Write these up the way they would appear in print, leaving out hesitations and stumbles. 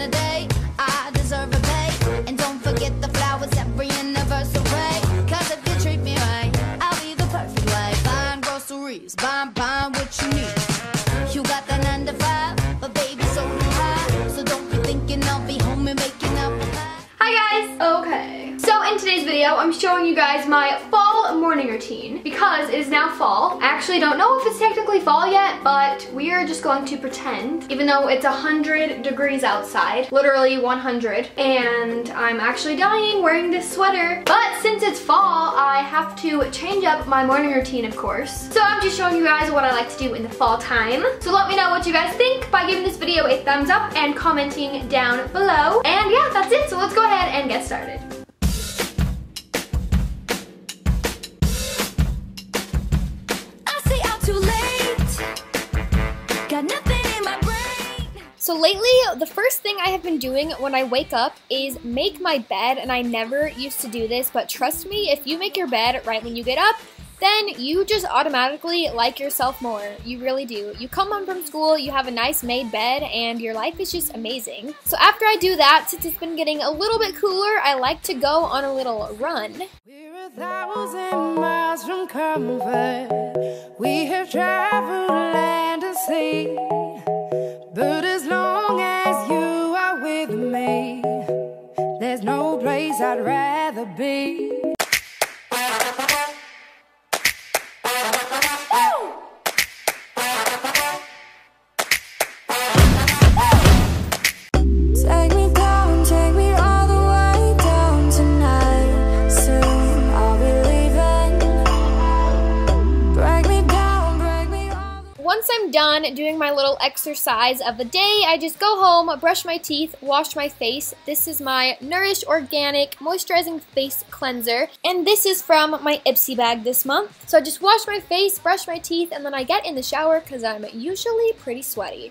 in a day. I deserve a pay. And don't forget the flowers every anniversary. Cause if you treat me right, I'll be the perfect wife. Buying groceries, buying what you need. You got that 9 to 5, but baby, so do I. So don't be thinking I'll be home and making up a pie. Hi guys! Okay. So in today's video, I'm showing you guys my fall morning routine. Because it is now fall. I actually don't know if it's technically fall yet, but we are just going to pretend. Even though it's 100 degrees outside. Literally 100. And I'm actually dying wearing this sweater. But since it's fall, I have to change up my morning routine, of course. So I'm just showing you guys what I like to do in the fall time. So let me know what you guys think by giving this video a thumbs up and commenting down below. And yeah, that's it. So let's go ahead and get started. So lately, the first thing I have been doing when I wake up is make my bed, and I never used to do this, but trust me, if you make your bed right when you get up, then you just automatically like yourself more. You really do. You come home from school, you have a nice made bed, and your life is just amazing. So after I do that, since it's been getting a little bit cooler, I like to go on a little run. We're 1,000 miles from comfort. We have traveled land and sea. But as long as you are with me, there's no place I'd rather be. Done doing my little exercise of the day, I just go home, brush my teeth, wash my face. This is my Nourish Organic Moisturizing Face Cleanser, and this is from my Ipsy bag this month. So I just wash my face, brush my teeth, and then I get in the shower because I'm usually pretty sweaty.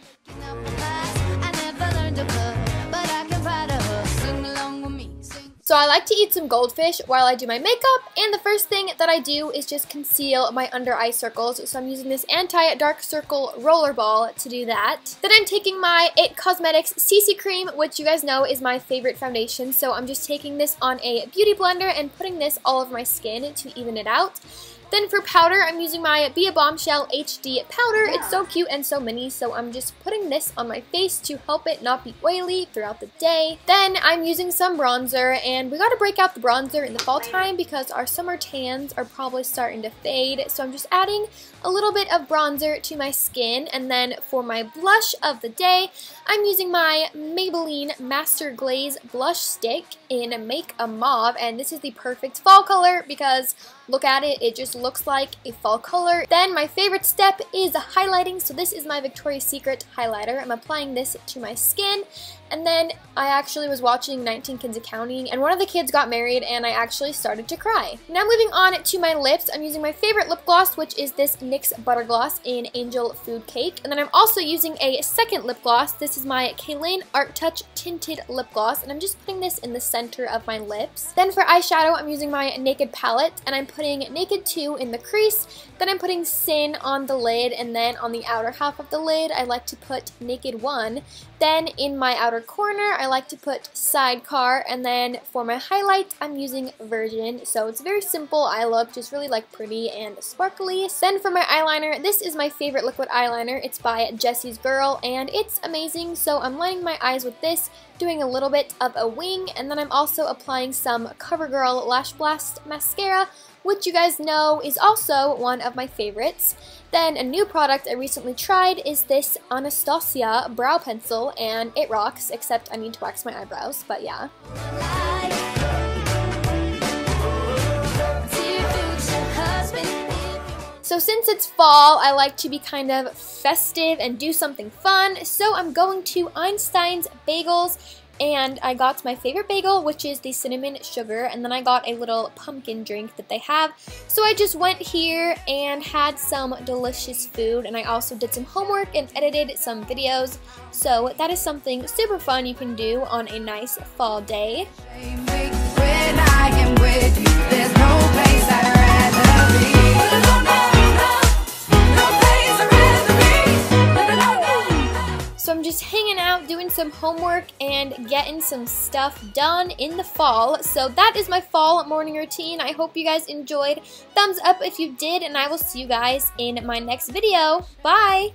So I like to eat some goldfish while I do my makeup, and the first thing that I do is just conceal my under eye circles. So I'm using this anti-dark circle roller ball to do that. Then I'm taking my IT Cosmetics CC cream, which you guys know is my favorite foundation, so I'm just taking this on a beauty blender and putting this all over my skin to even it out. Then for powder, I'm using my Be a Bombshell HD powder. Yeah. It's so cute and so mini, so I'm just putting this on my face to help it not be oily throughout the day. Then I'm using some bronzer, and we gotta break out the bronzer in the fall time because our summer tans are probably starting to fade. So I'm just adding a little bit of bronzer to my skin. And then for my blush of the day, I'm using my Maybelline Master Glaze Blush Stick in Make a Mauve, and this is the perfect fall color because look at it, it just looks like a fall color. Then my favorite step is highlighting, so this is my Victoria's Secret highlighter. I'm applying this to my skin, and then I actually was watching 19 Kids and Counting, and one of the kids got married, and I actually started to cry. Now moving on to my lips, I'm using my favorite lip gloss, which is this NYX Butter Gloss in Angel Food Cake, and then I'm also using a second lip gloss. This is my Caylin Art Touch Tinted Lip Gloss, and I'm just putting this in the center of my lips. Then for eyeshadow, I'm using my Naked palette, and I'm putting Naked 2 in the crease, then I'm putting Sin on the lid, and then on the outer half of the lid, I like to put Naked 1. Then in my outer corner, I like to put Sidecar, and then for my highlight, I'm using Virgin. So it's a very simple eye look, just really like pretty and sparkly. Then for my eyeliner, this is my favorite liquid eyeliner. It's by Jessie's Girl, and it's amazing. So I'm lining my eyes with this, doing a little bit of a wing, and then I'm also applying some CoverGirl Lash Blast Mascara, which you guys know is also one of my favorites. Then a new product I recently tried is this Anastasia brow pencil, and it rocks, except I need to wax my eyebrows, but yeah. So since it's fall, I like to be kind of festive and do something fun, so I'm going to Einstein's Bagels, and I got my favorite bagel, which is the cinnamon sugar, and then I got a little pumpkin drink that they have. So I just went here and had some delicious food, and I also did some homework and edited some videos. So that is something super fun you can do on a nice fall day. just hanging out, doing some homework, and getting some stuff done in the fall. So that is my fall morning routine. I hope you guys enjoyed. Thumbs up if you did, and I will see you guys in my next video. Bye!